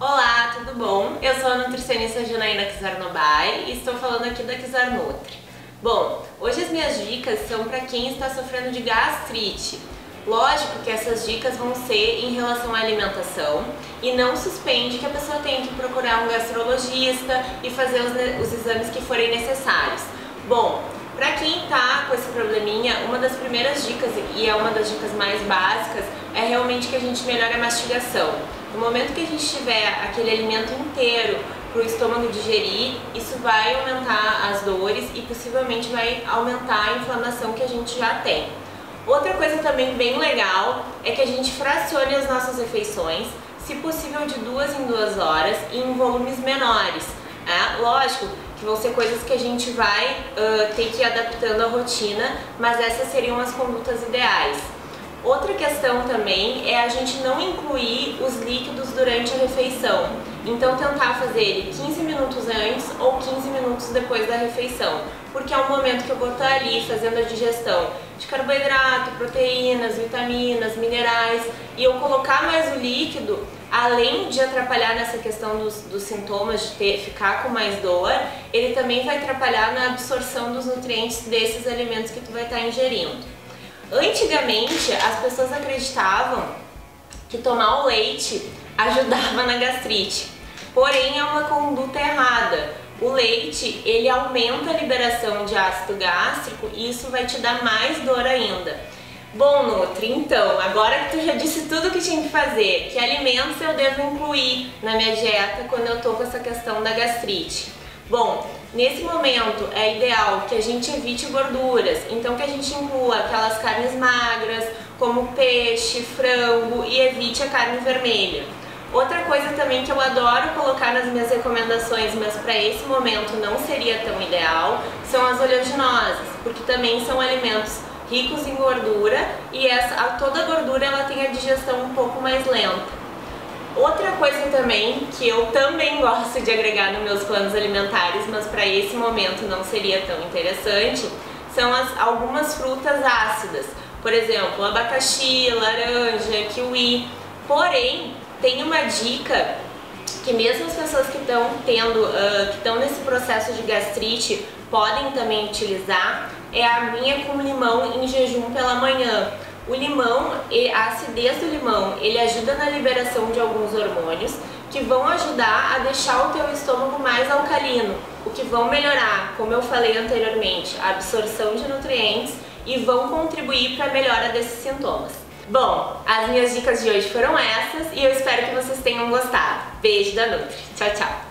Olá, tudo bom? Eu sou a nutricionista Janaína Kizarnobay e estou falando aqui da Kizarnutri. Bom, hoje as minhas dicas são para quem está sofrendo de gastrite. Lógico que essas dicas vão ser em relação à alimentação e não suspende que a pessoa tem que procurar um gastrologista e fazer os exames que forem necessários. Bom, para quem tá com esse probleminha, uma das primeiras dicas, e é uma das dicas mais básicas, é realmente que a gente melhore a mastigação. No momento que a gente tiver aquele alimento inteiro para o estômago digerir, isso vai aumentar as dores e possivelmente vai aumentar a inflamação que a gente já tem. Outra coisa também bem legal é que a gente fracione as nossas refeições, se possível de 2 em 2 horas e em volumes menores. É, lógico que vão ser coisas que a gente vai ter que ir adaptando à rotina, mas essas seriam as condutas ideais. Outra questão também é a gente não incluir os líquidos durante a refeição. Então tentar fazer ele 15 minutos antes ou 15 minutos depois da refeição, porque é um momento que eu vou estar ali fazendo a digestão de carboidrato, proteínas, vitaminas, minerais, e eu colocar mais o líquido, além de atrapalhar nessa questão dos sintomas de ficar com mais dor, ele também vai atrapalhar na absorção dos nutrientes desses alimentos que tu vai estar ingerindo. Antigamente, as pessoas acreditavam que tomar o leite ajudava na gastrite, porém é uma conduta errada. O leite, ele aumenta a liberação de ácido gástrico e isso vai te dar mais dor ainda. Bom, Nutri, então, agora que tu já disse tudo o que tinha que fazer, que alimentos eu devo incluir na minha dieta quando eu tô com essa questão da gastrite? Bom, nesse momento é ideal que a gente evite gorduras, então que a gente inclua aquelas carnes magras, como peixe, frango, e evite a carne vermelha. Outra coisa também que eu adoro colocar nas minhas recomendações, mas para esse momento não seria tão ideal, são as oleaginosas, porque também são alimentos ricos em gordura e toda a gordura ela tem a digestão um pouco mais lenta. Outra coisa também que eu também gosto de agregar nos meus planos alimentares, mas para esse momento não seria tão interessante, são algumas frutas ácidas, por exemplo, abacaxi, laranja, kiwi, porém, tem uma dica que mesmo as pessoas que estão nesse processo de gastrite podem também utilizar, é a aguinha com limão em jejum pela manhã. O limão, a acidez do limão, ele ajuda na liberação de alguns hormônios que vão ajudar a deixar o teu estômago mais alcalino, o que vão melhorar, como eu falei anteriormente, a absorção de nutrientes e vão contribuir para a melhora desses sintomas. Bom, as minhas dicas de hoje foram essas e eu espero que vocês tenham gostado. Beijo da Nutri. Tchau, tchau!